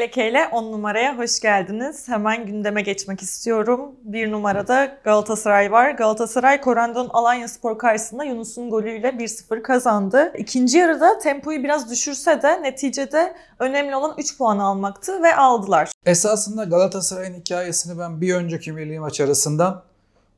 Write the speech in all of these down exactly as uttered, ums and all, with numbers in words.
Meleke ile on numaraya hoş geldiniz. Hemen gündeme geçmek istiyorum. Bir numarada Galatasaray var. Galatasaray, Korendon Alanyaspor karşısında Yunus'un golüyle bir sıfır kazandı. İkinci yarıda tempoyu biraz düşürse de neticede önemli olan üç puan almaktı ve aldılar. Esasında Galatasaray'ın hikayesini ben bir önceki milli maç arasından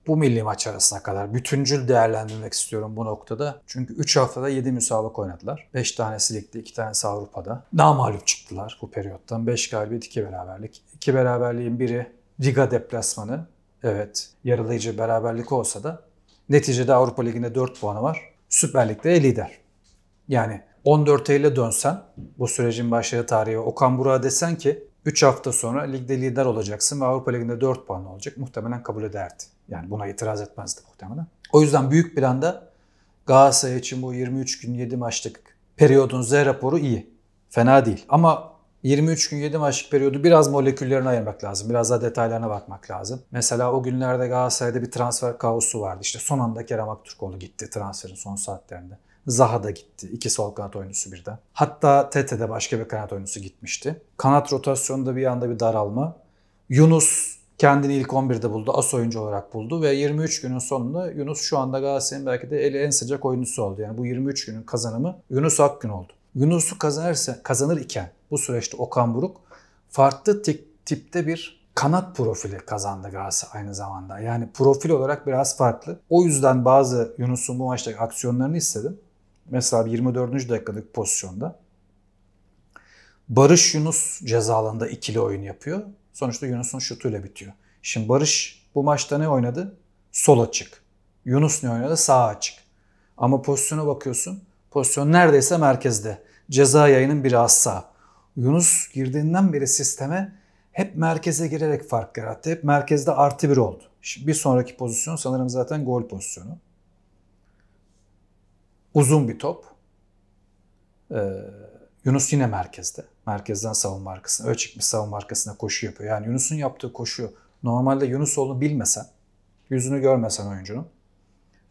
bu milli maç arasına kadar bütüncül değerlendirmek istiyorum bu noktada. Çünkü üç haftada yedi müsabaka oynadılar. beş tanesi ligde, iki tanesi Avrupa'da. Namağlup çıktılar bu periyottan. beş galibiyet, iki beraberlik. iki beraberliğin biri Riga deplasmanı. Evet, yaralayıcı beraberlik olsa da neticede Avrupa Ligi'nde dört puanı var. Süper Lig'de lider. Yani on dört Eylül'e dönsen, bu sürecin başladığı tarihi Okan Buruk'a desen ki üç hafta sonra ligde lider olacaksın ve Avrupa Ligi'nde dört puan olacak, muhtemelen kabul ederdi. Yani buna itiraz etmezdi muhtemelen. O yüzden büyük bir anda Galatasaray için bu yirmi üç gün yedi maçlık periyodun Z raporu iyi. Fena değil. Ama yirmi üç gün yedi maçlık periyodu biraz moleküllerine ayırmak lazım. Biraz daha detaylarına bakmak lazım. Mesela o günlerde Galatasaray'da bir transfer kaosu vardı. İşte son anda Kerem Aktürkoğlu gitti transferin son saatlerinde. Zaha da gitti. İki sol kanat oyuncusu birden. Hatta Tete'de başka bir kanat oyuncusu gitmişti. Kanat rotasyonunda bir anda bir daralma. Yunus kendini ilk on birde buldu. As oyuncu olarak buldu ve yirmi üç günün sonunda Yunus şu anda Galatasaray'ın belki de eli en sıcak oyuncusu oldu. Yani bu yirmi üç günün kazanımı Yunus Akgün oldu. Yunus'u kazanırsa, kazanır iken bu süreçte Okan Buruk farklı tip, tipte bir kanat profili kazandı Galatasaray aynı zamanda. Yani profil olarak biraz farklı. O yüzden bazı Yunus'un bu maçtaki aksiyonlarını istedim. Mesela yirmi dördüncü dakikadaki pozisyonda Barış Yunus ceza alanında ikili oyun yapıyor. Sonuçta Yunus'un şutuyla bitiyor. Şimdi Barış bu maçta ne oynadı? Sol açık. Yunus ne oynadı? Sağ açık. Ama pozisyona bakıyorsun. Pozisyon neredeyse merkezde. Ceza yayının biraz sağ. Yunus girdiğinden beri sisteme hep merkeze girerek fark yarattı. Hep merkezde artı bir oldu. Şimdi bir sonraki pozisyon sanırım zaten gol pozisyonu. Uzun bir top. Ee, Yunus yine merkezde. Merkezden savunma arkasına, öyle çıkmış savunma arkasına koşu yapıyor. Yani Yunus'un yaptığı koşu, normalde Yunus olduğunu bilmesen, yüzünü görmesen oyuncunun,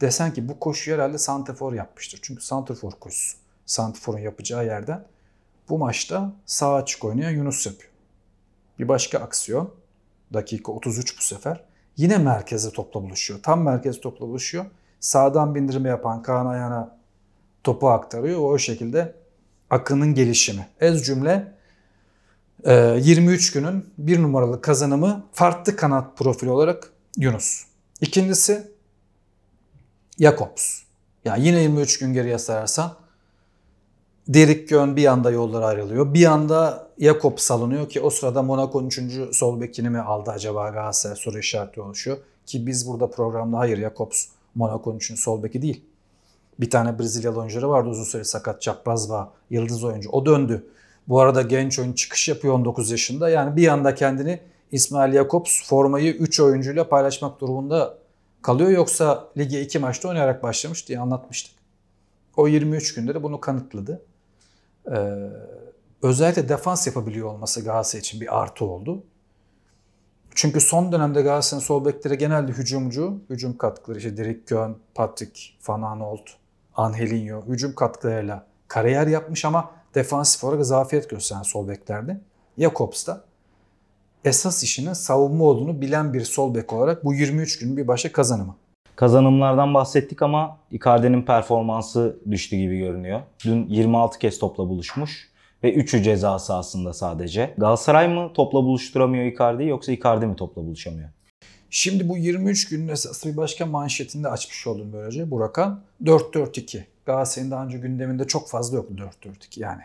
desen ki bu koşu herhalde santrafor yapmıştır. Çünkü santrafor koşusu. Santrafor'un yapacağı yerden bu maçta sağ açık oynayan Yunus yapıyor. Bir başka aksiyon, dakika otuz üç bu sefer. Yine merkezde topla buluşuyor. Tam merkezde topla buluşuyor. Sağdan bindirme yapan Kaan Ayhan'a topu aktarıyor. O şekilde akının gelişimi. Ez cümle yirmi üç günün bir numaralı kazanımı farklı kanat profili olarak Yunus. İkincisi Jakobs. Yani yine yirmi üç gün geriye sararsan Derik Gön bir anda yolları ayrılıyor. Bir anda Jakobs salınıyor ki o sırada Monaco'nun üçüncü sol bekini mi aldı acaba Galatasaray soru işareti oluşuyor. Ki biz burada programda hayır Jakobs Monaco'nun üçüncü sol beki değil. Bir tane Brezilyalı oyuncuları vardı uzun süre sakat, çapraz bağ, yıldız oyuncu. O döndü. Bu arada genç oyuncu çıkış yapıyor on dokuz yaşında. Yani bir anda kendini İsmail Jakobs formayı üç oyuncuyla paylaşmak durumunda kalıyor. Yoksa lige iki maçta oynayarak başlamış diye anlatmıştık. O yirmi üç günde de bunu kanıtladı. Ee, özellikle defans yapabiliyor olması Galatasaray için bir artı oldu. Çünkü son dönemde Galatasaray'ın sol bekleri genelde hücumcu. Hücum katkıları işte Derik Gön, Patrick, Van Aanholt, Angelinho hücum katkılarıyla kariyer yapmış ama defansif olarak zafiyet gösteren sol beklerde. Jakobs da esas işinin savunma olduğunu bilen bir sol bek olarak bu yirmi üç günün bir başka kazanımı. Kazanımlardan bahsettik ama Icardi'nin performansı düştü gibi görünüyor. Dün yirmi altı kez topla buluşmuş ve üçü ceza sahasında sadece. Galatasaray mı topla buluşturamıyor Icardi'yi yoksa Icardi mi topla buluşamıyor? Şimdi bu yirmi üç günün esas bir başka manşetini de açmış oldum böylece bu rakam. dört dört iki. Galatasaray'ın daha önce gündeminde çok fazla yoktu dört dört iki yani.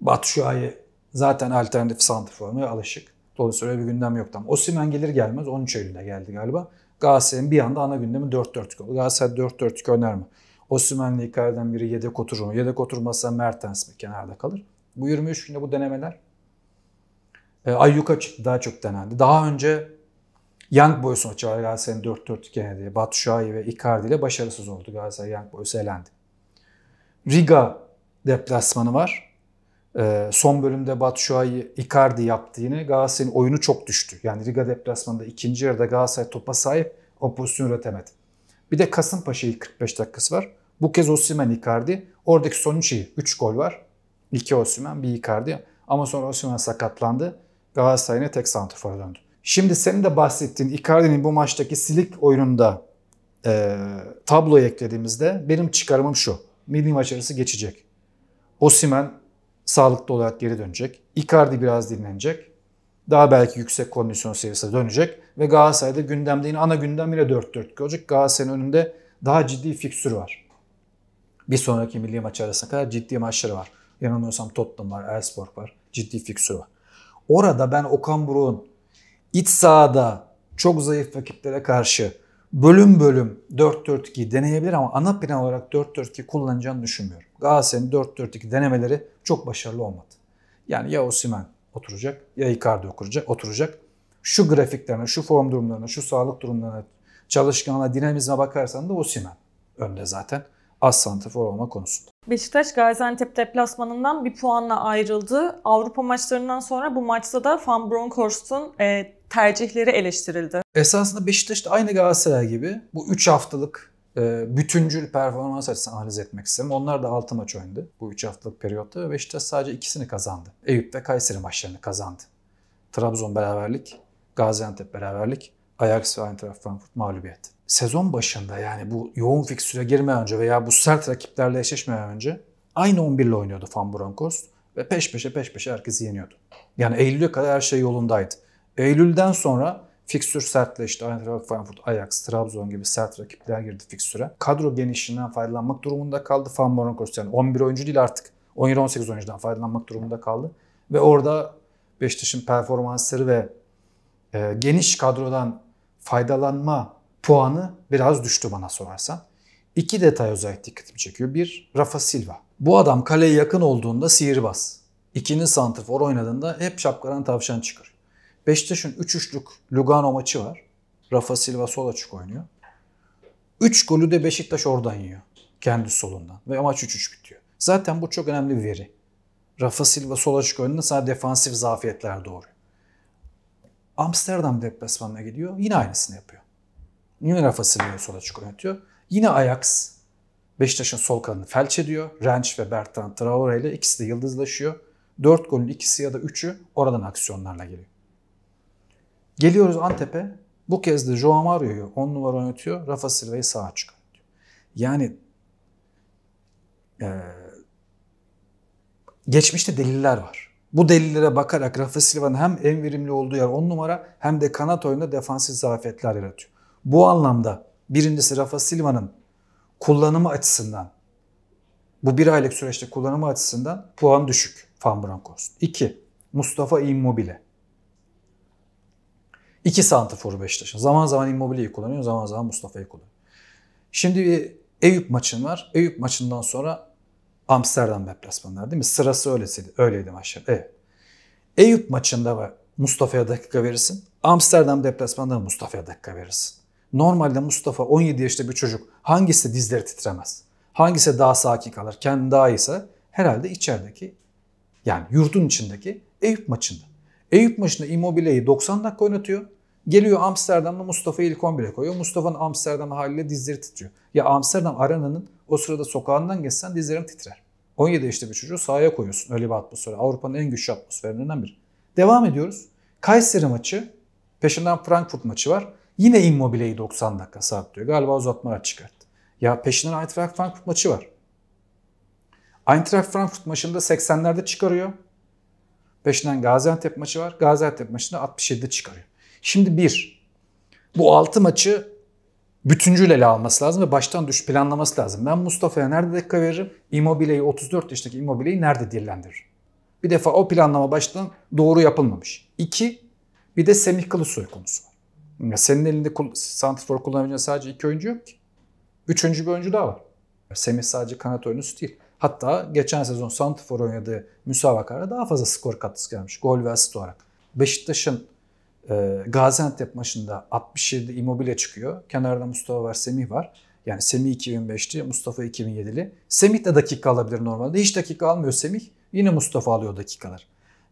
Batu Şua'yı zaten alternatif santrformaya alışık. Dolayısıyla öyle bir gündem yoktu ama Osimhen gelir gelmez on üç Eylül'de geldi galiba. Galatasaray'ın bir anda ana gündemi dört dört iki oldu. Galatasaray dört dört iki oynar mı? Osimhen'le Icardi'den biri yedek oturur mu? Yedek oturmazsa Mertens mi kenarda kalır? Bu yirmi üç günde bu denemeler e, Ayyuka çıktı, daha çok denendi. Daha önce Young Boys maçı var Galatasaray'ın dört dört iki diye. Batu Şua'yı ve Icardi ile başarısız oldu. Galatasaray Young Boys elendi. Riga deplasmanı var. E, son bölümde Batu Şua'yı Icardi yaptı yine. Galatasaray'ın oyunu çok düştü. Yani Riga deplasmanında ikinci yarıda Galatasaray topa sahip o pozisyonu üretemedi. Bir de Kasımpaşa'yı kırk beş dakikası var. Bu kez Osimhen Icardi. Oradaki sonuç iyi. üç gol var. iki Osimhen, bir Icardi. Ama sonra Osimhen sakatlandı. Galatasaray'ın tek santrfora döndü. Şimdi senin de bahsettiğin Icardi'nin bu maçtaki silik oyununda e, tabloya eklediğimizde benim çıkarımım şu. Milli maç arası geçecek. Osimhen sağlıklı olarak geri dönecek. Icardi biraz dinlenecek. Daha belki yüksek kondisyon seviyesine dönecek. Ve Galatasaray'da gündemde yine ana gündem yine dört dörtlük olacak. Galatasaray'ın önünde daha ciddi fikstür var. Bir sonraki milli maç arasına kadar ciddi maçları var. Yanılmıyorsam Tottenham var, Elfsborg var. Ciddi fikstür var. Orada ben Okan Buruk'un iç sahada çok zayıf rakiplere karşı bölüm bölüm dört dört iki'yi deneyebilir ama ana plan olarak dört dört iki kullanacağını düşünmüyorum. Galatasaray'ın dört dört iki denemeleri çok başarılı olmadı. Yani ya Osimhen oturacak ya Icardi oturacak. Şu grafiklerine, şu form durumlarına, şu sağlık durumlarına, çalışkanlığına, dinamizme bakarsan da Osimhen önde zaten. Az santrafor olma konusunda. Beşiktaş Gaziantep deplasmanından bir puanla ayrıldı. Avrupa maçlarından sonra bu maçta da Van Bronckhorst'un e, tercihleri eleştirildi. Esasında Beşiktaş'ta aynı Galatasaray gibi bu üç haftalık e, bütüncül performans açısından analiz etmek isterim. Onlar da altı maç oynadı bu üç haftalık periyotta ve Beşiktaş sadece ikisini kazandı. Eyüp ve Kayseri maçlarını kazandı. Trabzon beraberlik, Gaziantep beraberlik, Ajax ve Eintracht Frankfurt mağlubiyeti. Sezon başında yani bu yoğun fikstüre girmeden önce veya bu sert rakiplerle eşleşmeden önce aynı on bir ile oynuyordu Van Bronckhorst ve peş peşe peş peşe herkesi yeniyordu. Yani Eylül'e kadar her şey yolundaydı. Eylül'den sonra fikstür sertleşti. Eintracht Frankfurt, Ajax, Trabzon gibi sert rakipler girdi fikstüre. Kadro genişliğinden faydalanmak durumunda kaldı Van Bronckhorst. Yani on bir oyuncu değil artık. on yedi on sekiz oyuncudan faydalanmak durumunda kaldı. Ve orada Beşiktaş'ın performansları ve e, geniş kadrodan faydalanma puanı biraz düştü bana sorarsan. İki detay özellikle dikkatimi çekiyor. Bir, Rafa Silva. Bu adam kaleye yakın olduğunda sihirbaz. İkinci santrfor oynadığında hep şapkadan tavşan çıkar. Beşiktaş'ın üç üçlük Lugano maçı var. Rafa Silva sol açık oynuyor. üç golü de Beşiktaş oradan yiyor. Kendi solundan. Ve maç üç üç bitiyor. Zaten bu çok önemli bir veri. Rafa Silva sol açık oyunda sana defansif zafiyetler doğuruyor. Amsterdam deplasmanına gidiyor. Yine aynısını yapıyor. Yine Rafa Silva'yı sola çık oynatıyor. Yine Ajax Beşiktaş'ın sol kanını felç ediyor. Renç ve Bertrand Traore ile ikisi de yıldızlaşıyor. dört golün ikisi ya da üçü oradan aksiyonlarla geliyor. Geliyoruz Antep'e. Bu kez de João Mario'yu on numara oynatıyor. Rafa Silva'yı sağa çıkartıyor. Yani e, geçmişte deliller var. Bu delillere bakarak Rafa Silva'nın hem en verimli olduğu yer on numara hem de kanat oyunda defansif zafiyetler yaratıyor. Bu anlamda birincisi Rafa Silva'nın kullanımı açısından, bu bir aylık süreçte kullanımı açısından puan düşük Van Bronckhorst. İki, Mustafa Immobile. İki santraforu Beşiktaş'ın. Zaman zaman Immobile'yi kullanıyor, zaman zaman Mustafa'yı kullanıyor. Şimdi Eyüp maçın var. Eyüp maçından sonra Amsterdam deplasmanları değil mi? Sırası öylesiydi, öyleydi maçlar. Evet. Eyüp maçında Mustafa'ya dakika verirsin. Amsterdam deplasmanında Mustafa'ya dakika verirsin. Normalde Mustafa on yedi yaşında bir çocuk hangisi dizleri titremez? Hangisi daha sakin kalır? Kendi daha iyiyse herhalde içerideki yani yurdun içindeki Eyüp maçında. Eyüp maçında Immobile'yi doksan dakika oynatıyor. Geliyor Amsterdam'da Mustafa'yı ilk on bire koyuyor. Mustafa'nın Amsterdam haliyle dizleri titriyor. Ya Amsterdam arenanın o sırada sokağından geçsen dizlerin titrer. on yedi yaşında bir çocuğu sahaya koyuyorsun. Öyle bir atmosfer. Avrupa'nın en güçlü atmosferlerinden biri. Devam ediyoruz. Kayseri maçı, peşinden Frankfurt maçı var. Yine Immobile'yi doksan dakika saatliyor. Galiba uzatmalar çıkarttı. Ya peşinden Eintracht Frankfurt maçı var. Eintracht Frankfurt maçında seksenlerde çıkarıyor. Peşinden Gaziantep maçı var. Gaziantep maçında altmış yedide çıkarıyor. Şimdi bir, bu altı maçı bütüncül ele alması lazım ve baştan düş planlaması lazım. Ben Mustafa'ya nerede dakika veririm? Immobile'yi, otuz dört yaşındaki Immobile'yi nerede dillendiririm? Bir defa o planlama baştan doğru yapılmamış. İki, bir de Semih Kılıçsoy konusu var. Senin elinde santrafor kullanabileceğin sadece iki oyuncu yok ki. Üçüncü bir oyuncu daha var. Semih sadece kanat oyuncusu değil. Hatta geçen sezon santrafor oynadığı müsabakada daha fazla skor katkısı gelmiş. Gol ve asist olarak. Beşiktaş'ın e, Gaziantep maçında altmış yedi Immobile çıkıyor. Kenarda Mustafa var, Semih var. Yani Semih iki bin beşli, Mustafa iki bin yedili. Semih de dakika alabilir normalde. Hiç dakika almıyor Semih. Yine Mustafa alıyor dakikalar.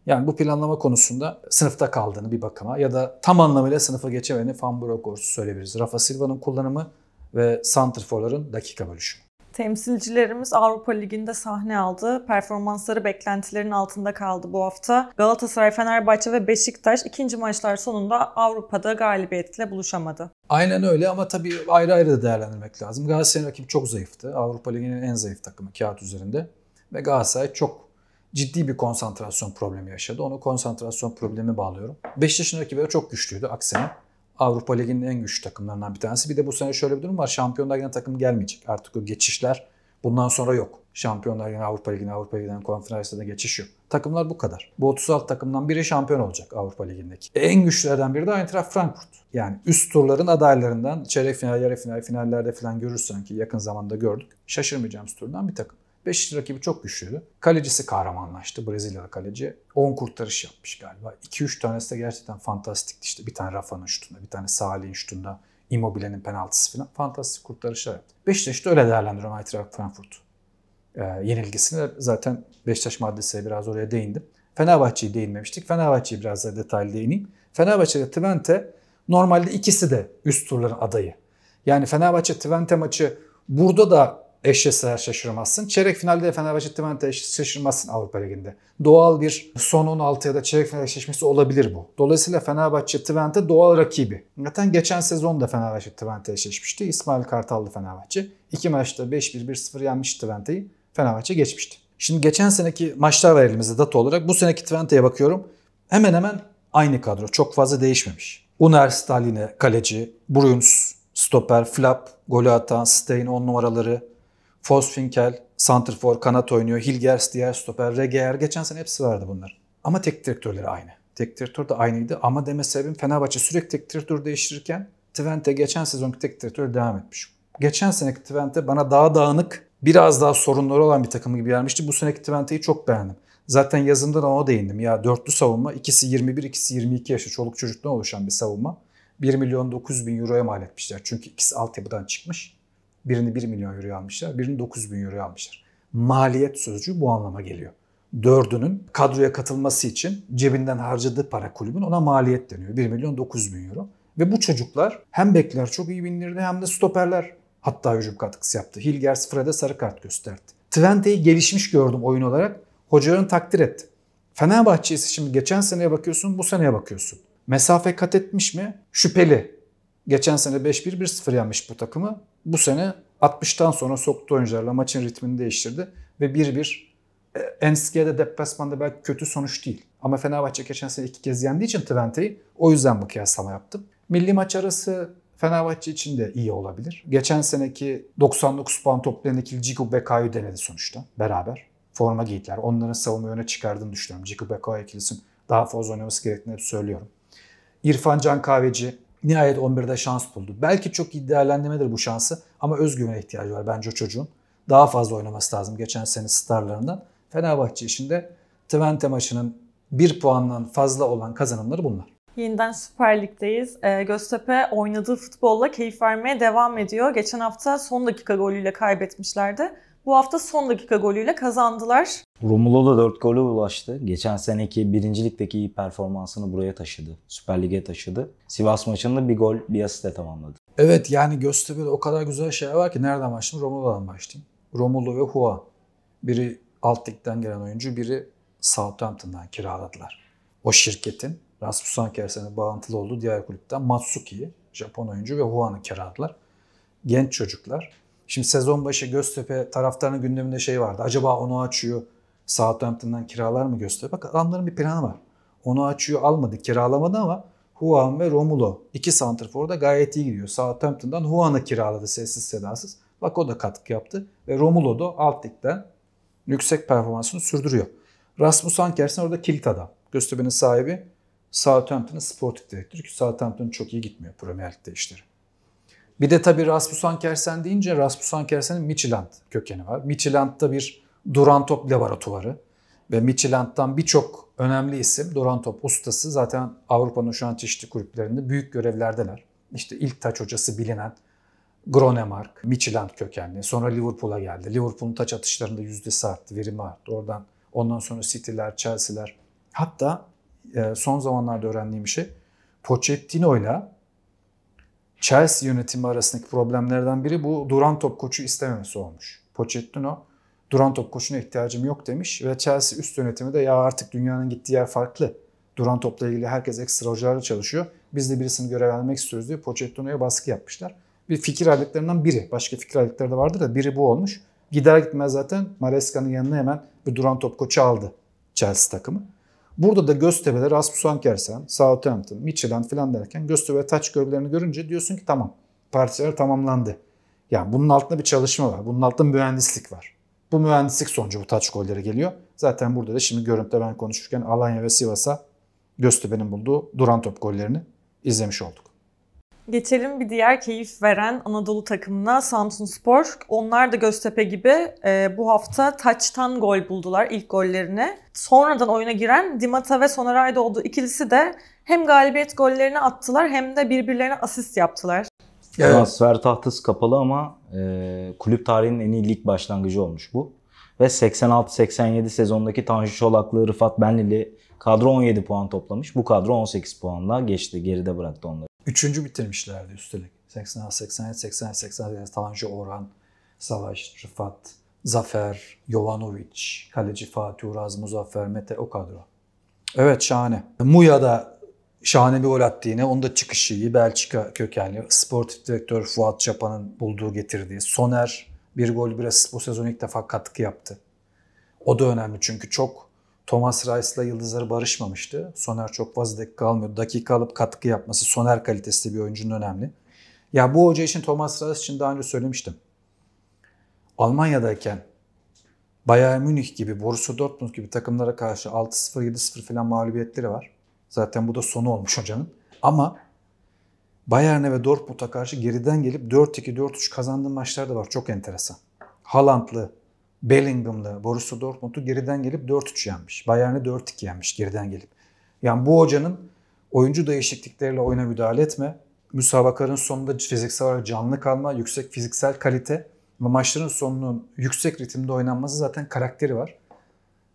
Yani bu planlama konusunda sınıfta kaldığını bir bakıma ya da tam anlamıyla sınıfa geçemediğini Van Bronckhorst'u söyleyebiliriz. Rafa Silva'nın kullanımı ve santrforların dakika bölüşümü. Temsilcilerimiz Avrupa Ligi'nde sahne aldı. Performansları beklentilerin altında kaldı bu hafta. Galatasaray, Fenerbahçe ve Beşiktaş ikinci maçlar sonunda Avrupa'da galibiyetle buluşamadı. Aynen öyle ama tabii ayrı ayrı da değerlendirmek lazım. Galatasaray'ın rakibi çok zayıftı. Avrupa Ligi'nin en zayıf takımı kağıt üzerinde. Ve Galatasaray çok ciddi bir konsantrasyon problemi yaşadı. Onu konsantrasyon problemi bağlıyorum. Beşiktaş'ın rakibi de çok güçlüydü aksine. Avrupa Ligi'nin en güçlü takımlarından bir tanesi. Bir de bu sene şöyle bir durum var. Şampiyonlar Ligi'ne takım gelmeyecek. Artık o geçişler bundan sonra yok. Şampiyonlar Ligi'ne, Avrupa Ligi'ne, Avrupa Ligi'den Konferans Ligi'ne geçiş yok. Takımlar bu kadar. Bu otuz altı takımdan biri şampiyon olacak Avrupa Ligi'ndeki. E, en güçlülerden biri de Eintracht Frankfurt. Yani üst turların adaylarından çeyrek final, yarı final, finallerde falan görürsen ki yakın zamanda gördük. Şaşırmayacağımız turdan bir takım. Beşiktaş rakibi çok güçlüydü. Kalecisi kahramanlaştı. Brezilyalı kaleci. on kurtarış yapmış galiba. iki üç tanesi de gerçekten fantastikti. İşte bir tane Rafa'nın şutunda, bir tane Salih'in şutunda, Immobile'nin penaltısı falan. Fantastik kurtarışlar yaptı. Beşiktaş'ı da öyle değerlendiriyorum Eintracht Frankfurt. Ee, yenilgisini zaten Beşiktaş maddesiyle biraz oraya değindim. Fenerbahçe'yi değinmemiştik. Fenerbahçe'yi biraz daha detaylı değineyim. Fenerbahçe'de Twente normalde ikisi de üst turların adayı. Yani Fenerbahçe-Twente maçı burada da eşleşseler şaşırmazsın. Çeyrek finalde Fenerbahçe Twente şaşırmazsın Avrupa Ligi'nde. Doğal bir son on altı ya da çeyrek final eşleşmesi olabilir bu. Dolayısıyla Fenerbahçe Twente doğal rakibi. Zaten geçen sezon da Fenerbahçe Twente eşleşmişti. İsmail Kartal'lı Fenerbahçe. İki maçta beş bir, bir sıfır yenmiş Twente'yi. Fenerbahçe geçmişti. Şimdi geçen seneki maçlar var elimizde data olarak. Bu seneki Twente'ye bakıyorum. Hemen hemen aynı kadro. Çok fazla değişmemiş. Unerstal yine kaleci. Bruins, stoper, Flap, golü atan, Stein on numaraları. Fosfinkel, santrfor, kanat oynuyor. Hilgers, diğer stoper, Regeer. Geçen sene hepsi vardı bunlar. Ama tek direktörleri aynı. Tek direktör de aynıydı ama deme sebebim Fenerbahçe sürekli tek direktör değiştirirken Twente geçen sezonki tek direktör devam etmiş. Geçen seneki Twente bana daha dağınık, biraz daha sorunları olan bir takım gibi gelmişti. Bu seneki Twente'yi çok beğendim. Zaten yazımda da ona değindim. Ya dörtlü savunma, ikisi yirmi bir, ikisi yirmi iki yaşlı çoluk çocuktan oluşan bir savunma. bir milyon dokuz yüz bin euroya mal etmişler. Çünkü ikisi altyapıdan çıkmış. Birini bir milyon euroya almışlar, birini dokuz bin euroya almışlar. Maliyet sözcüğü bu anlama geliyor. Dördünün kadroya katılması için cebinden harcadığı para kulübün ona maliyet deniyor. bir milyon dokuz bin euro. Ve bu çocuklar hem bekler çok iyi bindirdi hem de stoperler hatta hücum katkısı yaptı. Hilgers Fred'e sarı kart gösterdi. Twente'yi gelişmiş gördüm oyun olarak. Hocaların takdir etti. Fenerbahçe ise şimdi geçen seneye bakıyorsun, bu seneye bakıyorsun. Mesafe kat etmiş mi? Şüpheli. Geçen sene beş bir, bir sıfır yenmiş bu takımı. Bu sene altmıştan sonra soktu oyuncularla maçın ritmini değiştirdi. Ve bir bir Enskede deplasmanda belki kötü sonuç değil. Ama Fenerbahçe geçen sene iki kez yendiği için Twente'yi o yüzden bu kıyaslama yaptım. Milli maç arası Fenerbahçe için de iyi olabilir. Geçen seneki doksan dokuz puan toplayan ikili Ciku Beka'yı denedi sonuçta beraber. Forma giydiler. Onların savunma öne çıkardığını düşünüyorum. Ciku Beka ikilisinin daha fazla oynaması gerektiğini hep söylüyorum. İrfan Can Kahveci nihayet on birde şans buldu. Belki çok iyi değerlendirmedir bu şansı ama özgüvene ihtiyacı var bence o çocuğun. Daha fazla oynaması lazım geçen sene starlarından. Fenerbahçe işinde Twente maçının bir puandan fazla olan kazanımları bunlar. Yeniden Süper Lig'deyiz. Ee, Göztepe oynadığı futbolla keyif vermeye devam ediyor. Geçen hafta son dakika golüyle kaybetmişlerdi. Bu hafta son dakika golüyle kazandılar. Romulo da dört gole ulaştı. Geçen seneki birincilikteki iyi performansını buraya taşıdı. Süper Lig'e taşıdı. Sivas maçında bir gol, bir asiste tamamladı. Evet yani Göztepe'de o kadar güzel şeyler var ki nereden başlayayım? Romulo'dan başlayayım. Romulo ve Hua. Biri alt ligden gelen oyuncu, biri Southampton'dan kiraladılar. O şirketin Rasmus Ankersen'e bağlantılı olduğu diğer kulüpten Matsuki'yi, Japon oyuncu ve Hua'nı kiraladılar. Genç çocuklar. Şimdi sezon başı Göztepe taraftarının gündeminde şey vardı. Acaba onu açıyor, Southampton'dan kiralar mı Göztepe? Bak adamların bir planı var. Onu açıyor almadı, kiralamadı ama Huan ve Romulo iki santrfor da gayet iyi gidiyor. Southampton'dan Huan'ı kiraladı sessiz sedasız. Bak o da katkı yaptı ve Romulo da alt ligden yüksek performansını sürdürüyor. Rasmus Ankersen orada kilit adam. Göztepe'nin sahibi Southampton'ın sportif direktörü ki Southampton çok iyi gitmiyor Premier Lig'de işleri. Bir de tabii Rasmus Ankersen deyince Rasmus Ankersen'in Michelin kökeni var. Michelin'de bir Durantop laboratuvarı ve Michelin'den birçok önemli isim Durantop ustası zaten Avrupa'nın şu an çeşitli kulüplerinde büyük görevlerdeler. İşte ilk taç hocası bilinen Gronemark, Michelin kökenli. Sonra Liverpool'a geldi. Liverpool'un taç atışlarında yüzdesi arttı, verimi arttı. Oradan ondan sonra City'ler, Chelsea'ler. Hatta son zamanlarda öğrendiğim şey Pochettino'yla Chelsea yönetimi arasındaki problemlerden biri bu Durantop koçu istememesi olmuş. Pochettino, Durantop koşuna ihtiyacım yok demiş ve Chelsea üst yönetimi de ya artık dünyanın gittiği yer farklı. Durantop'la ilgili herkes ekstra hocalarla çalışıyor. Biz de birisini görevlendirmek istiyoruz diye Pochettino'ya baskı yapmışlar. Bir fikir ayrılıklarından biri. Başka fikir ayrılıkları da vardı da biri bu olmuş. Gider gitmez zaten Maresca'nın yanına hemen bir Durantop koçu aldı Chelsea takımı. Burada da Göztepe'de Rasmus Ankersen, Southampton, Michelin falan derken Göztepe taç görevlerini görünce diyorsun ki tamam, partiler tamamlandı. Yani bunun altında bir çalışma var. Bunun altında mühendislik var. Bu mühendislik sonucu bu taç golleri geliyor. Zaten burada da şimdi görüntüde ben konuşurken Alanya ve Sivas'a Göztepe'nin bulduğu Durantop gollerini izlemiş olduk. Geçelim bir diğer keyif veren Anadolu takımına, Samsunspor. Onlar da Göztepe gibi e, bu hafta taçtan gol buldular ilk gollerini. Sonradan oyuna giren Dimata ve Soneray'da olduğu ikilisi de hem galibiyet gollerini attılar hem de birbirlerine asist yaptılar. Evet. Transfer tahtası kapalı ama e, kulüp tarihinin en iyi lig başlangıcı olmuş bu. Ve seksen altı seksen yedi sezondaki Tanju Çolaklı, Rıfat Benlili kadro on yedi puan toplamış. Bu kadro on sekiz puanla geçti, geride bıraktı onları. Üçüncü bitirmişlerdi üstelik. seksen altı seksen yedi seksen seksen Tanju, Orhan, Savaş, Rıfat, Zafer, Jovanovic, kaleci Fatih Uraz, Muzaffer, Mete, o kadro. Evet, şahane. Muya'da şahane bir gol attı yine. Onun da çıkışı iyi. Belçika kökenli. Sportif direktör Fuat Çapan'ın bulduğu, getirdiği. Soner bir gol biraz bu sezon ilk defa katkı yaptı. O da önemli çünkü çok Thomas Rice'la yıldızları barışmamıştı. Soner çok fazla dakika almıyordu. Dakika alıp katkı yapması Soner kalitesinde bir oyuncunun önemli. Ya bu hoca için, Thomas Rice için daha önce söylemiştim. Almanya'dayken Bayern Münih gibi, Borussia Dortmund gibi takımlara karşı altı sıfır yedi sıfır falan mağlubiyetleri var. Zaten bu da sonu olmuş hocanın. Ama Bayern'e ve Dortmund'a karşı geriden gelip dört iki dört üç kazandığı maçlar da var. Çok enteresan. Haaland'lı, Bellingham'lı Borussia Dortmund'u geriden gelip dört üç yenmiş. Bayern'i dört iki yenmiş geriden gelip. Yani bu hocanın oyuncu değişiklikleriyle oyuna müdahale etme, müsabakanın sonunda fiziksel olarak canlı kalma, yüksek fiziksel kalite ve maçların sonunun yüksek ritimde oynanması zaten karakteri var.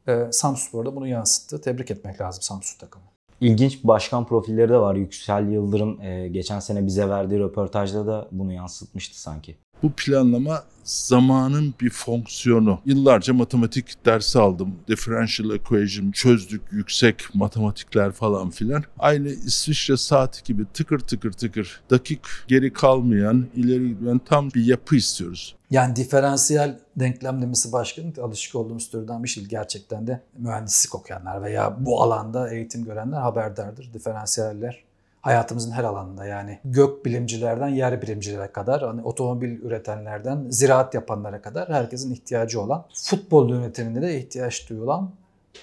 Ee, Samsunspor'da bunu yansıttı. Tebrik etmek lazım Samsun takımı. İlginç bir başkan profilleri de var. Yüksel Yıldırım e, geçen sene bize verdiği röportajda da bunu yansıtmıştı sanki. Bu planlama zamanın bir fonksiyonu. Yıllarca matematik dersi aldım. Differential equation çözdük, yüksek matematikler falan filan. Aynı İsviçre saati gibi tıkır tıkır tıkır, dakik geri kalmayan, ileri giden tam bir yapı istiyoruz. Yani diferansiyel denklemlemesi başkanın alışık olduğumuz türden bir şey. Gerçekten de mühendislik okuyanlar veya bu alanda eğitim görenler haberdardır. Diferansiyeller hayatımızın her alanında, yani gök bilimcilerden yer bilimcilere kadar, hani otomobil üretenlerden ziraat yapanlara kadar herkesin ihtiyacı olan, futbol yönetiminde de ihtiyaç duyulan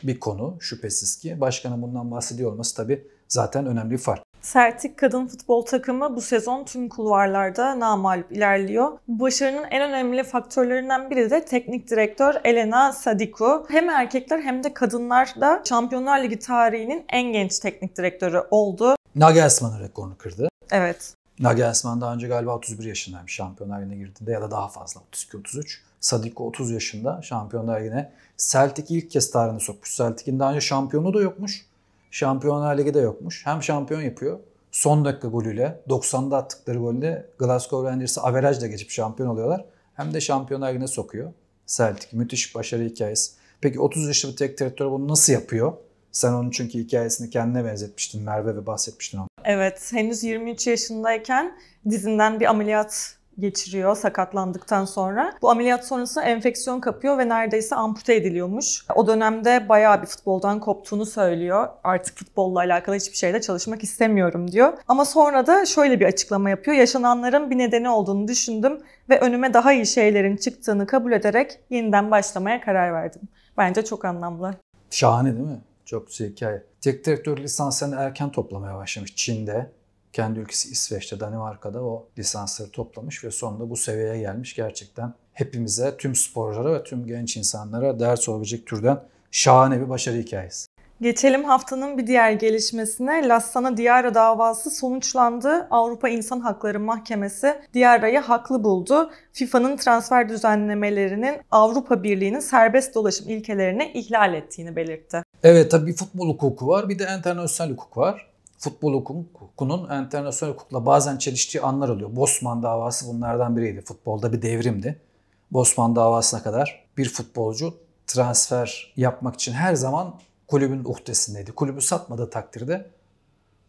bir konu şüphesiz ki. Başkanın bundan bahsediyor olması tabii zaten önemli bir fark. Celtic kadın futbol takımı bu sezon tüm kulvarlarda namağlup ilerliyor. Başarının en önemli faktörlerinden biri de teknik direktör Elena Sadiku. Hem erkekler hem de kadınlar da Şampiyonlar Ligi tarihinin en genç teknik direktörü oldu. Nagelsmann'ın rekorunu kırdı. Evet. Nagelsmann daha önce galiba otuz bir yaşındaymış Şampiyonlar Ligi'ne girdiğinde, ya da daha fazla otuz iki otuz üç. Sadiku otuz yaşında Şampiyonlar Ligi'ne Celtic'i ilk kez tarihine sokmuş. Celtic'in daha önce şampiyonu da yokmuş. Şampiyonlar Ligi de yokmuş. Hem şampiyon yapıyor. Son dakika golüyle, doksanda attıkları golle Glasgow Rangers'ı averajla geçip şampiyon oluyorlar. Hem de Şampiyonlar Ligi'ne sokuyor Celtic. Müthiş başarı hikayesi. Peki otuz yaşlı bir tek direktör bunu nasıl yapıyor? Sen onun çünkü hikayesini kendine benzetmiştin Merve ve bahsetmiştin onu. Evet, henüz yirmi üç yaşındayken dizinden bir ameliyat geçiriyor sakatlandıktan sonra. Bu ameliyat sonrasında enfeksiyon kapıyor ve neredeyse ampute ediliyormuş. O dönemde bayağı bir futboldan koptuğunu söylüyor. Artık futbolla alakalı hiçbir şeyle çalışmak istemiyorum diyor. Ama sonra da şöyle bir açıklama yapıyor. Yaşananların bir nedeni olduğunu düşündüm ve önüme daha iyi şeylerin çıktığını kabul ederek yeniden başlamaya karar verdim. Bence çok anlamlı. Şahane değil mi? Çok güzel hikaye. Tek direktör lisanslarını erken toplamaya başlamış. Çin'de, kendi ülkesi İsveç'te, Danimarka'da o lisansları toplamış ve sonunda bu seviyeye gelmiş. Gerçekten hepimize, tüm sporculara ve tüm genç insanlara ders olabilecek türden şahane bir başarı hikayesi. Geçelim haftanın bir diğer gelişmesine. Lassana Diarra davası sonuçlandı. Avrupa İnsan Hakları Mahkemesi Diarra'yı haklı buldu. FIFA'nın transfer düzenlemelerinin Avrupa Birliği'nin serbest dolaşım ilkelerini ihlal ettiğini belirtti. Evet, tabii futbol hukuku var, bir de uluslararası hukuk var. Futbol hukukunun uluslararası hukukla bazen çeliştiği anlar oluyor. Bosman davası bunlardan biriydi. Futbolda bir devrimdi. Bosman davasına kadar bir futbolcu transfer yapmak için her zaman kulübün uhdesindeydi. Kulübü satmadığı takdirde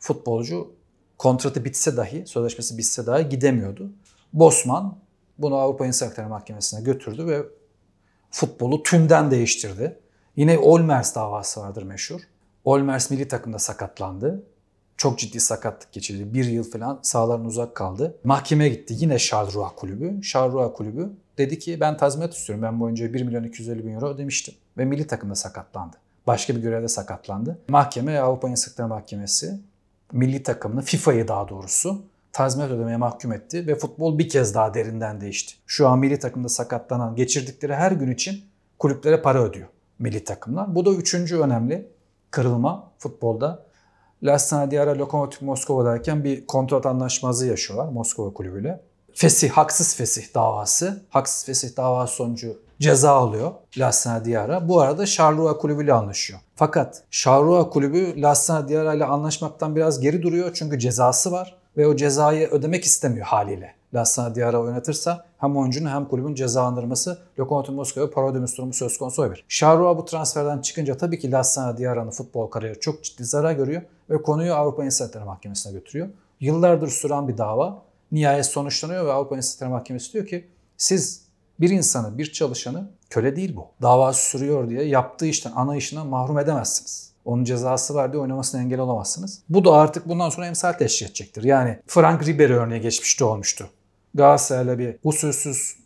futbolcu kontratı bitse dahi, sözleşmesi bitse dahi gidemiyordu. Bosman bunu Avrupa İnsan Hakları Mahkemesi'ne götürdü ve futbolu tümden değiştirdi. Yine Olmers davası vardır meşhur. Olmers milli takımda sakatlandı. Çok ciddi sakatlık geçirdi. Bir yıl falan sahalardan uzak kaldı. Mahkemeye gitti yine Charleroi kulübü. Charleroi kulübü dedi ki ben tazminat istiyorum. Ben bu oyuncuya bir milyon iki yüz elli bin euro ödemiştim. Ve milli takımda sakatlandı. Başka bir görevde sakatlandı. Mahkeme, Avrupa İnsan Hakları Mahkemesi milli takımını, FIFA'yı daha doğrusu tazminat ödemeye mahkum etti ve futbol bir kez daha derinden değişti. Şu an milli takımda sakatlanan, geçirdikleri her gün için kulüplere para ödüyor milli takımlar. Bu da üçüncü önemli kırılma futbolda. Lassana Diarra Lokomotiv Moskova'dayken bir kontrat anlaşmazlığı yaşıyorlar Moskova kulübüyle. Fesih, haksız fesih davası. Haksız fesih davası sonucu ceza alıyor Lassana Diarra. Bu arada Charleroi kulübüyle anlaşıyor. Fakat Charleroi kulübü Lassana Diarra ile anlaşmaktan biraz geri duruyor çünkü cezası var ve o cezayı ödemek istemiyor haliyle. Lassana Diarra oynatırsa hem oyuncunun hem kulübün cezalandırması, Lokomotiv Moskova para ödemesi durumu söz konusu olabilir. Charleroi bu transferden çıkınca tabii ki Lassana Diarra'nın futbol kariyeri çok ciddi zarar görüyor ve konuyu Avrupa İnsan Hakları Mahkemesi'ne götürüyor. Yıllardır süren bir dava nihayet sonuçlanıyor ve Avrupa İnsan Hakları Mahkemesi diyor ki siz bir insanı, bir çalışanı, köle değil bu, davası sürüyor diye yaptığı işten, ana işinden mahrum edemezsiniz. Onun cezası var diye oynamasına engel olamazsınız. Bu da artık bundan sonra emsal teşkil edecektir. Yani Frank Ribery örneği geçmişte olmuştu. Galatasaray'la bir usulsüz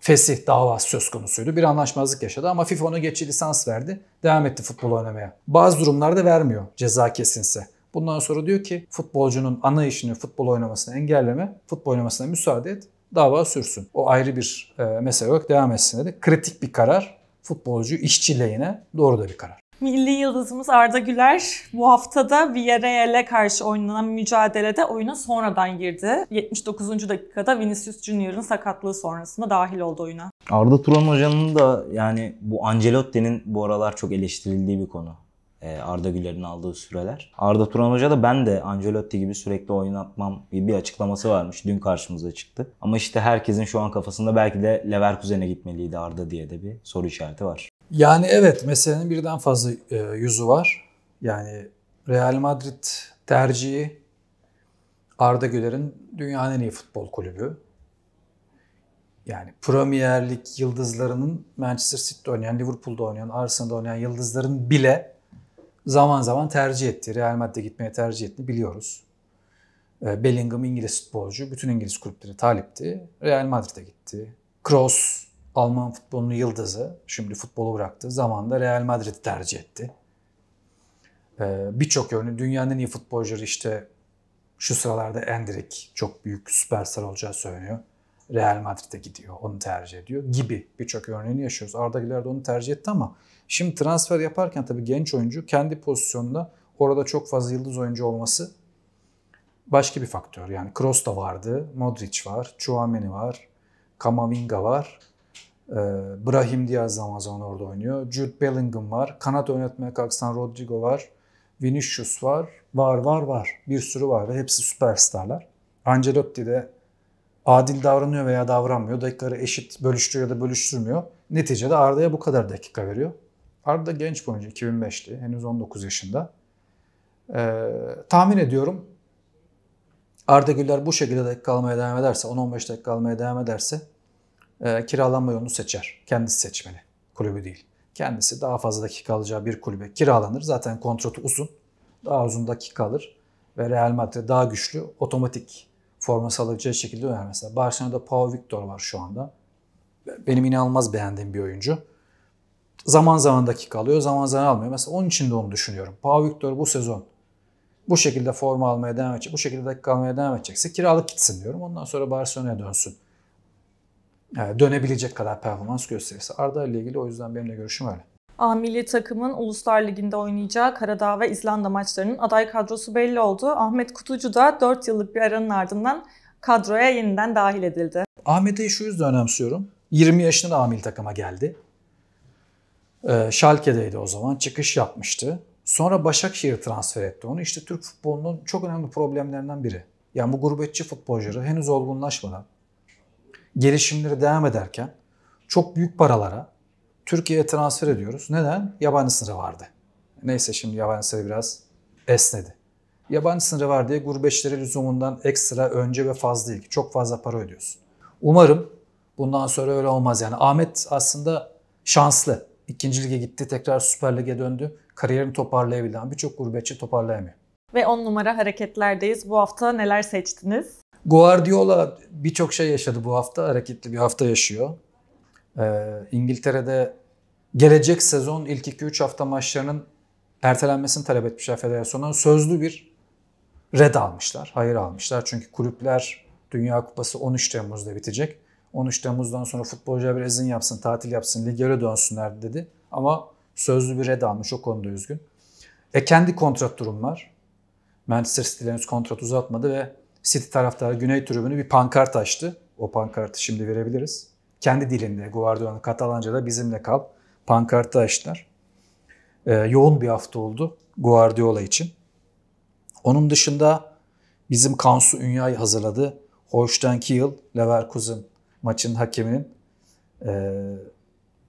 fesih davası söz konusuydu. Bir anlaşmazlık yaşadı ama FIFA ona geçici lisans verdi. Devam etti futbol oynamaya. Bazı durumlarda vermiyor ceza kesinse. Bundan sonra diyor ki futbolcunun ana işini, futbol oynamasını engelleme, futbol oynamasına müsaade et, dava sürsün. O ayrı bir e, mesele olarak devam etsin dedi. Kritik bir karar. Futbolcu işçi lehine doğru da bir karar. Milli yıldızımız Arda Güler bu haftada Villarreal'e karşı oynanan mücadelede oyuna sonradan girdi. yetmiş dokuzuncu dakikada Vinicius Junior'ın sakatlığı sonrasında dahil oldu oyuna. Arda Turan Hoca'nın da yani bu Ancelotti'nin bu aralar çok eleştirildiği bir konu. Arda Güler'in aldığı süreler. Arda Turan Hoca da ben de Ancelotti gibi sürekli oynatmam gibi bir açıklaması varmış. Dün karşımıza çıktı. Ama işte herkesin şu an kafasında belki de Leverkusen'e gitmeliydi Arda diye de bir soru işareti var. Yani evet, meselenin birden fazla yüzü var. Yani Real Madrid tercihi Arda Güler'in dünyanın en iyi futbol kulübü. Yani Premier Lig yıldızlarının, Manchester City'de oynayan, Liverpool'da oynayan, Arsenal'da oynayan yıldızların bile zaman zaman tercih etti. Real Madrid'e gitmeye tercih etti, biliyoruz. Bellingham İngiliz futbolcu. Bütün İngiliz kulüpleri talipti. Real Madrid'e gitti. Kroos, Alman futbolunun yıldızı. Şimdi futbolu bıraktı. Zamanında Real Madrid'i tercih etti. Birçok örneğin dünyanın en iyi futbolcuları işte şu sıralarda Endrick çok büyük süperstar olacağı söyleniyor. Real Madrid'e gidiyor. Onu tercih ediyor gibi birçok örneğini yaşıyoruz. Arda Güler de onu tercih etti ama şimdi transfer yaparken tabii genç oyuncu kendi pozisyonunda orada çok fazla yıldız oyuncu olması başka bir faktör. Yani Kroos da vardı, Modric var, Tchouaméni var, Kamavinga var, ee, Brahim Diaz zaman zaman orada oynuyor, Jude Bellingham var, kanat oynatmaya kalksan Rodrigo var, Vinicius var, var var var. Bir sürü var ve hepsi süperstarlar. Ancelotti de adil davranıyor veya davranmıyor. Dakikaları eşit bölüştürüyor ya da bölüştürmüyor. Neticede Arda'ya bu kadar dakika veriyor. Arda genç oyuncu, iki bin beşli. Henüz on dokuz yaşında. Ee, tahmin ediyorum Arda Güler bu şekilde dakika almaya devam ederse, on on beş dakika almaya devam ederse e, kiralanma yolunu seçer. Kendisi seçmeli. Kulübü değil. Kendisi daha fazla dakika alacağı bir kulübe kiralanır. Zaten kontratı uzun. Daha uzun dakika alır. Ve Real Madrid daha güçlü, otomatik forması alabileceği şekilde oynar. Mesela Barcelona'da Pau Victor var şu anda. Benim inanılmaz beğendiğim bir oyuncu. Zaman zaman dakika alıyor, zaman zaman almıyor. Mesela onun için de onu düşünüyorum. Pau Victor bu sezon bu şekilde forma almaya devam edecek, bu şekilde dakika almaya devam edecekse kiralık gitsin diyorum. Ondan sonra Barcelona'ya dönsün. Yani dönebilecek kadar performans gösterirse. Arda ile ilgili o yüzden benimle görüşüm öyle. A milli takımın Uluslar Ligi'nde oynayacağı Karadağ ve İzlanda maçlarının aday kadrosu belli oldu. Ahmet Kutucu da dört yıllık bir aranın ardından kadroya yeniden dahil edildi. Ahmet'i şu yüzden önemsiyorum. yirmi yaşında A milli takıma geldi. Ee, Schalke'deydi o zaman. Çıkış yapmıştı. Sonra Başakşehir transfer etti onu. İşte Türk futbolunun çok önemli problemlerinden biri. Yani bu gurbetçi futbolcuları henüz olgunlaşmadan, gelişimleri devam ederken çok büyük paralara Türkiye'ye transfer ediyoruz. Neden? Yabancı sınırı vardı. Neyse şimdi yabancı sınırı biraz esnedi. Yabancı sınırı var diye gurbetçileri lüzumundan ekstra önce ve fazla ilgi. Çok fazla para ödüyorsun. Umarım bundan sonra öyle olmaz. Yani Ahmet aslında şanslı. İkinci lige gitti, tekrar Süper Lig'e döndü. Kariyerini toparlayabildi. Birçok gurbetçi toparlayamıyor. Ve on numara hareketlerdeyiz. Bu hafta neler seçtiniz? Guardiola birçok şey yaşadı bu hafta. Hareketli bir hafta yaşıyor. Ee, İngiltere'de gelecek sezon ilk iki üç hafta maçlarının ertelenmesini talep etmişler federasyondan. Sözlü bir red almışlar. Hayır almışlar. Çünkü kulüpler Dünya Kupası on üç Temmuz'da bitecek. on üç Temmuz'dan sonra futbolcular bir izin yapsın, tatil yapsın, ligere dönsünler dedi. Ama sözlü bir red almış. O konuda üzgün. E kendi kontrat durum var. Manchester City'den henüz kontrat uzatmadı ve City taraftarı Güney Tribünü bir pankart açtı. O pankartı şimdi verebiliriz. Kendi dilinde, Guardiola'nın Katalanca'da bizimle kal pankartı açtılar. Ee, yoğun bir hafta oldu Guardiola için. Onun dışında bizim Kansu Ünyay hazırladı. Holstein Kiel, Leverkusen maçının hakeminin e,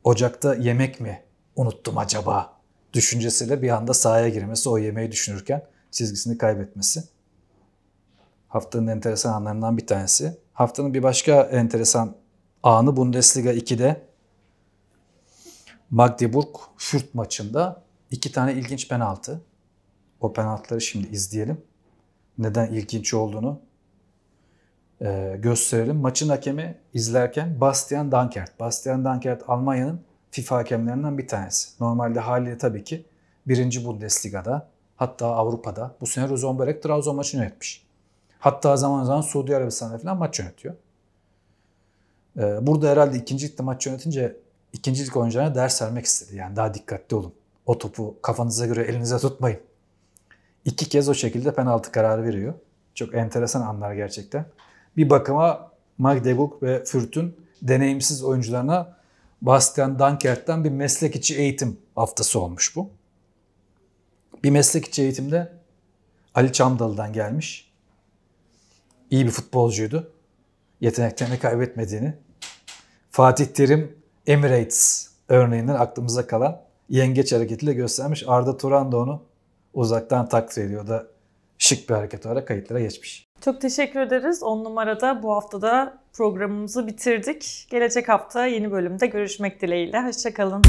Ocak'ta yemek mi unuttum acaba düşüncesiyle bir anda sahaya girmesi, o yemeği düşünürken çizgisini kaybetmesi. Haftanın enteresan anlarından bir tanesi. Haftanın bir başka enteresan anı Bundesliga iki'de Magdeburg-Fürth maçında iki tane ilginç penaltı. O penaltıları şimdi izleyelim. Neden ilginç olduğunu e, gösterelim. Maçın hakemi izlerken Bastian Dankert. Bastian Dankert Almanya'nın FIFA hakemlerinden bir tanesi. Normalde haliyle tabii ki birinci Bundesliga'da, hatta Avrupa'da. Bu sene Rosenborg Trabzon maçını yönetmiş. Hatta zaman zaman Suudi Arabistan'da falan maç yönetiyor. E, burada herhalde ikincilikte maç yönetince İkincilik oyuncularına ders vermek istedi. Yani daha dikkatli olun. O topu kafanıza göre elinize tutmayın. İki kez o şekilde penaltı kararı veriyor. Çok enteresan anlar gerçekten. Bir bakıma Magdeburg ve Fürth'ün deneyimsiz oyuncularına Bastian Dankert'ten bir meslek içi eğitim haftası olmuş bu. Bir meslek içi eğitimde Ali Çamdalı'dan gelmiş. İyi bir futbolcuydu. Yeteneklerini kaybetmediğini. Fatih Terim Emirates örneğinden aklımıza kalan yengeç hareketiyle göstermiş. Arda Turan da onu uzaktan takdir ediyor. O da şık bir hareket olarak kayıtlara geçmiş. Çok teşekkür ederiz. on numarada bu haftada programımızı bitirdik. Gelecek hafta yeni bölümde görüşmek dileğiyle. Hoşça kalın.